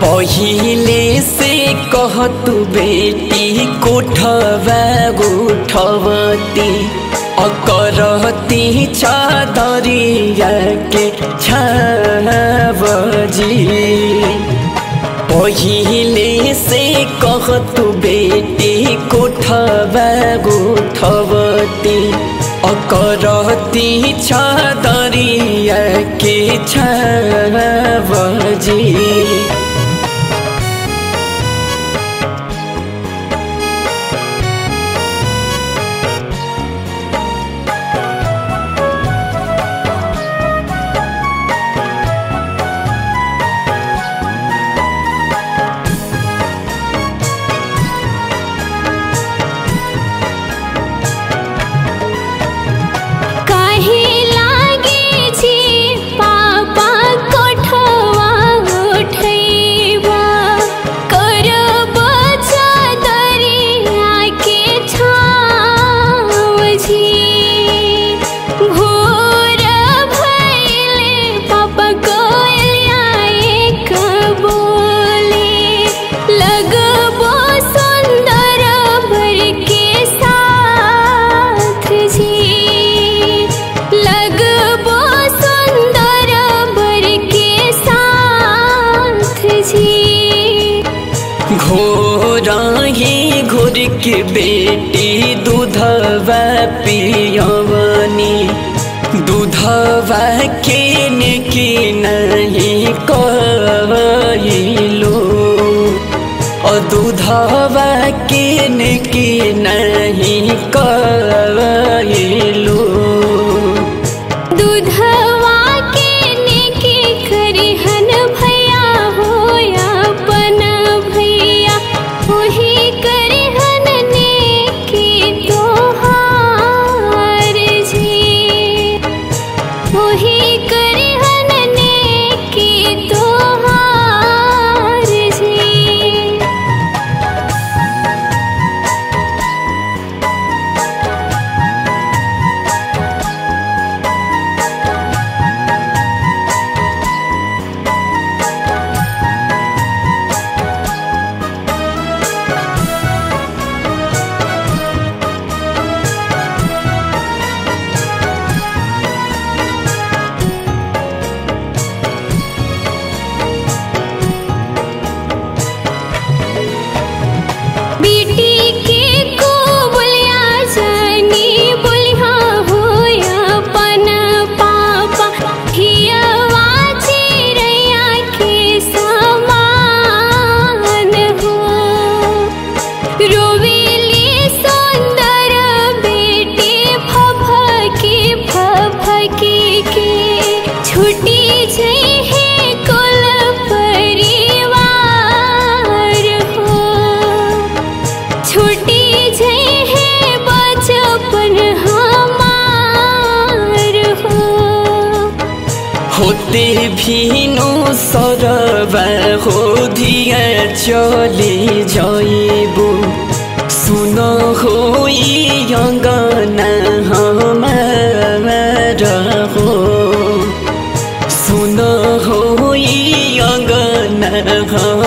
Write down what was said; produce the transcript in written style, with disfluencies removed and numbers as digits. पहिले से कहतु बेटी कोठवा उठवती अकरती छदरिया के छावजी। पहिले से कहतु बेटी कोठवा उठवती अकरती छदरिया के छावजी। के बेटी दूधवा पियवनी दूधवा के निकी नहीं कहलो दूधवा के निकी नहीं कहलो होते भिनुसरवा धिया चली जैबू सुन हो अंगना हमारा हो सुन हो अंगना।